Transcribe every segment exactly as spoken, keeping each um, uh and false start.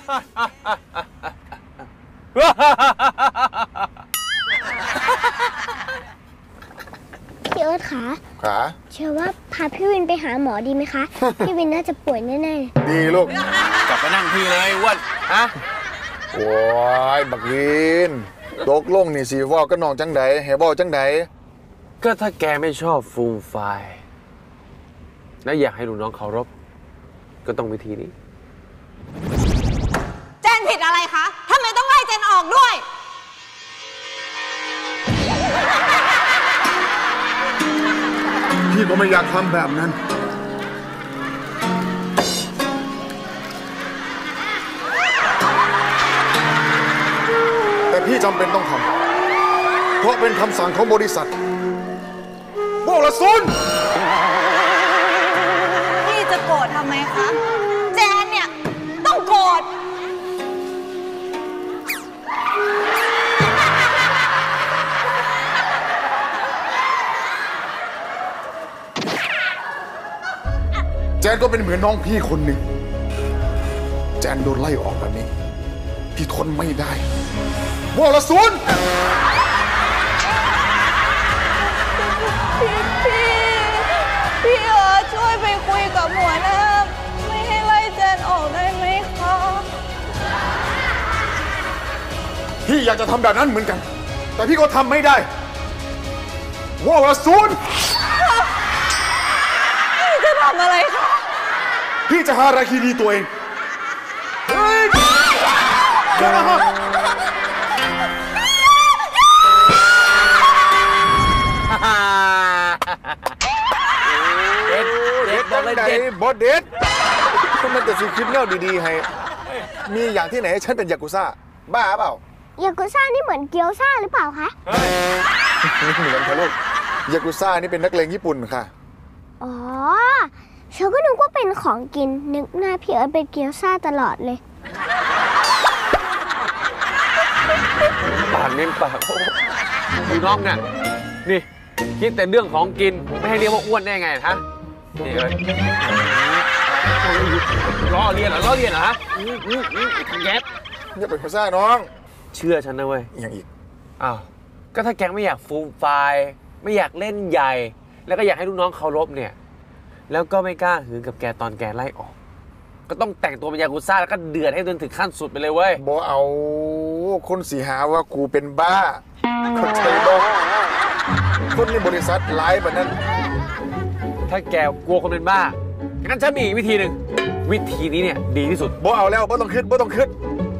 พี่เอิร์ธขาขาเชื่อว่าพาพี่วินไปหาหมอดีไหมคะพี่วินน่าจะป่วยแน่ๆดีลูกกลับไปนั่งที่เลยวันฮะโอ้ยบักวินตกลงนี่สิว่าก็นองจังไดแห่บ่จังไดก็ถ้าแกไม่ชอบฟูมไฟและอยากให้ลูกน้องเคารพก็ต้องวิธีนี้เจนผิดอะไรคะทำไมต้องไล่เจนออกด้วยพี่ก็ไม่อยากทำแบบนั้นแต่พี่จำเป็นต้องทำเพราะเป็นคำสั่งของบริษัทพวกละซุนพี่จะโกรธทำไมคะเจนเนี่ยต้องโกรธแจนก็เป็นเหมือนน้องพี่คนหนึ่งแจนโดนไล่ออกแบบนี้พี่ทนไม่ได้วรศุนพี่พี่พี่เออช่วยไปคุยกับหัวหน้าไม่ให้ไล่แจนออกได้ไหมคะพี่อยากจะทำแบบนั้นเหมือนกันแต่พี่ก็ทำไม่ได้วรศุนจะทำอะไรคะพี่จะหาราคีดีตัวเองเด็ดเด็ดบอกเลยเด็ดบอสเด็ดทำไมแต่สิคิดเล่าดีๆให้มีอย่างที่ไหนให้ฉันเป็นยากุซ่าบ้าเปล่ายากุซ่านี่เหมือนเกี๊ยวซ่าหรือเปล่าคะเหมือนค่ะลูกยากุซ่านี่เป็นนักเลงญี่ปุ่นค่ะอ๋อฉันก็นึกว่าเป็นของกินนึกหน้าพี่เอิร์ธเป็นเกี๊ยวซ่าตลอดเลยปากเน้นปากพี่น้องเนี่ยนี่คิดแต่เรื่องของกินไม่ให้เรียกว่าอ้วนได้ไงฮะนี่เลยล้อเลียนเหรอล้อเลียนเหรอฮะแก๊ปอย่าเป็นเกี๊ยวซ่าน้องเชื่อฉันนะเว้ยอย่างอีกอ้าวก็ถ้าแกไม่อยากฟูมไฟไม่อยากเล่นใหญ่แล้วก็อยากให้ลูกน้องเคารพเนี่ยแล้วก็ไม่กล้าหืนกับแกตอนแกไล่ออกก็ต้องแต่งตัวเป็นยากุซ่าแล้วก็เดือดให้จนถึงขั้นสุดไปเลยเว้ยบอเอาคนสีหาว่ากูเป็นบ้าคนใจบอคนในบริษัทไลฟ์แบบนั้นถ้าแกกลัวคนเป็นบ้างั้นฉันมีอีกวิธีหนึ่งวิธีนี้เนี่ยดีที่สุดบอเอาแล้วบอต้องขึ้นบอต้องขึ้น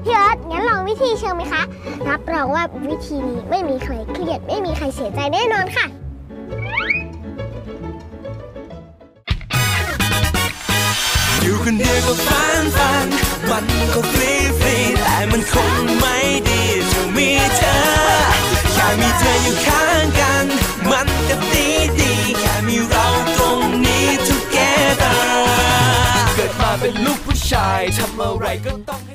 พี่เอิร์ธงั้นลองวิธีเชิงไหมคะรับรองว่าวิธีนี้ไม่มีใครเครียดไม่มีใครเสียใจแน่นอนค่ะอยู่คนเดียวก็ฟันฟันมันก็ฟรีฟรีแต่มันคงไม่ดีจะมีเธอแค่มีเธออยู่ข้างกันมันก็ดีดีแค่มีเราตรงนี้ together เกิดมาเป็นลูกผู้ชายทำอะไรก็ต้องให้